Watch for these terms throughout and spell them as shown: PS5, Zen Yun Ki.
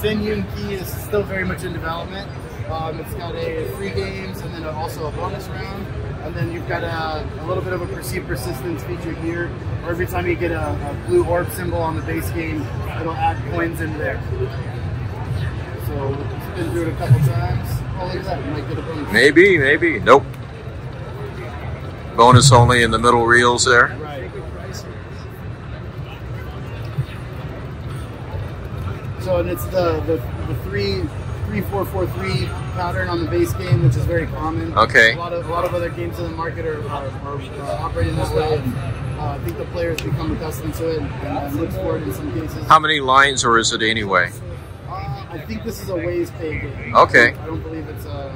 Zen Yun Ki is still very much in development. It's got three games and then also a bonus round. And then you've got a little bit of a perceived persistence feature here, where every time you get a blue orb symbol on the base game, it'll add coins in there. So it's been through it a couple times. Oh, look at that. You might get a bonus. Maybe. Nope. Bonus only in the middle reels there. Right. So, and it's the 3-4-4-3 pattern on the base game, which is very common. Okay. A lot of other games in the market are operating this way. And, I think the players become accustomed to it and look for it in some cases. How many lines, or is it anyway? I think this is a ways pay game. Okay. I don't believe it's all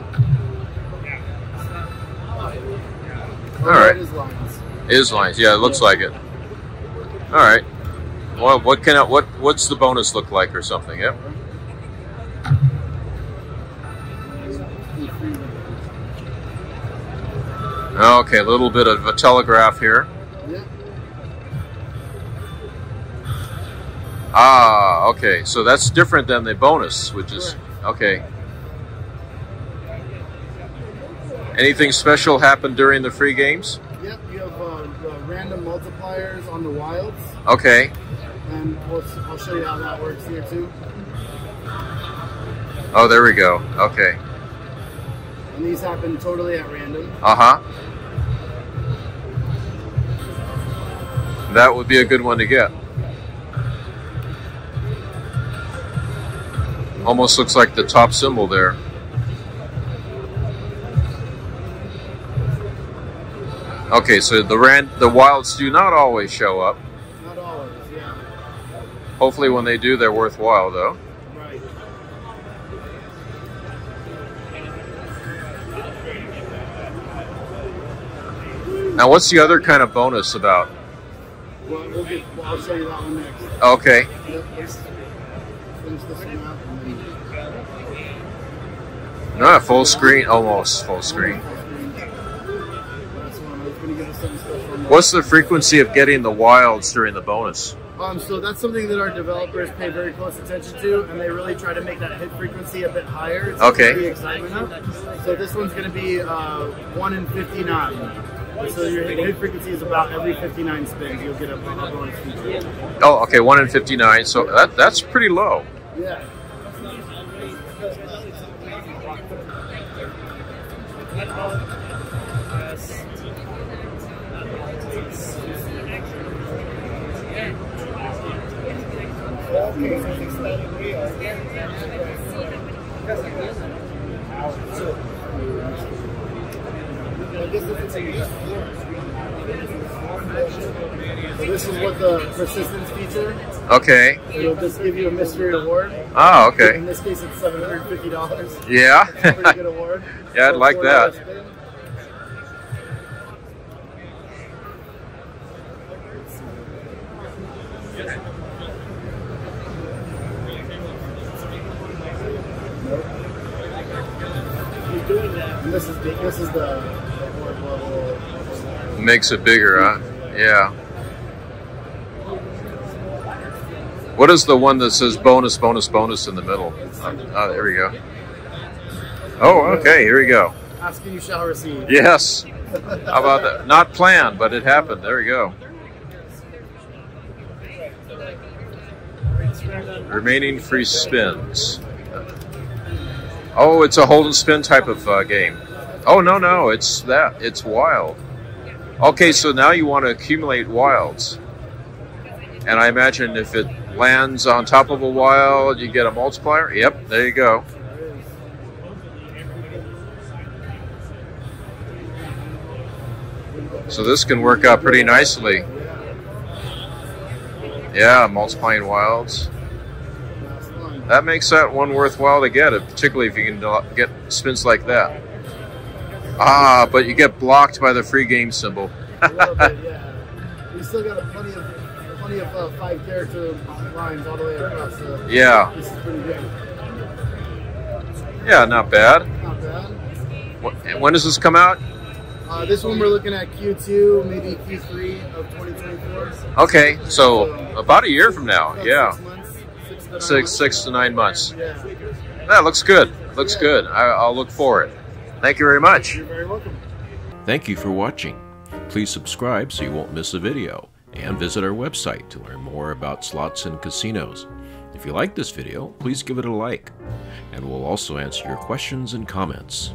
right. It is lines. It is lines. Yeah, it looks like it. All right. Well, what's the bonus look like or something? Yep. Okay, a little bit of a telegraph here. Yeah. Ah, okay. So that's different than the bonus, which is okay. Anything special happen during the free games? Yep, you have random multipliers on the wilds. Okay. And I'll show you how that works here too. Oh, there we go. Okay. And these happen totally at random. Uh-huh. That would be a good one to get. Almost looks like the top symbol there. Okay, so the wilds do not always show up. Not always, yeah. Hopefully when they do, they're worthwhile, though. Right. Now, what's the other kind of bonus about? Well, I'll show you that one next. Okay. Yep, let's finish this one out and then... No, full screen, almost full screen. What's the frequency of getting the wilds during the bonus? So that's something that our developers pay very close attention to, and they really try to make that hit frequency a bit higher. It's okay. Excitement up. So this one's going to be 1 in 59. So your hit frequency is about every 59 spins you'll get a bonus feature. Oh, okay, 1 in 59. So that's pretty low. Yeah. So this is what the persistence feature. Okay. It'll just give you a mystery award. Oh, okay. In this case, it's $750. Yeah. It's a pretty good award. Yeah, I'd like that. Spin. And this is the board level. Makes it bigger, huh? Yeah. What is the one that says bonus, bonus, bonus in the middle? Oh, there we go. Oh, okay, here we go. Ask and you shall receive. Yes. How about that? Not planned, but it happened. There we go. Remaining free spins. Oh, it's a hold and spin type of game. Oh, no, it's that. It's wild. Okay, so now you want to accumulate wilds. And I imagine if it lands on top of a wild, you get a multiplier. Yep, there you go. So this can work out pretty nicely. Yeah, multiplying wilds. That makes that one worthwhile to get, particularly if you can get spins like that. Ah, but you get blocked by the free game symbol. A little bit, yeah. We still got plenty of 5-character lines all the way across. So yeah. This is pretty good. Yeah, not bad. Not bad. When does this come out? This one we're looking at Q2, maybe Q3 of 2024. Okay, so about a year from now. Yeah. 6 months. 6 to 9 months. That looks good. Looks good. I'll look for it. Thank you very much. You're very welcome. Thank you for watching. Please subscribe so you won't miss a video, and visit our website to learn more about slots and casinos. If you like this video, please give it a like, and we'll also answer your questions and comments.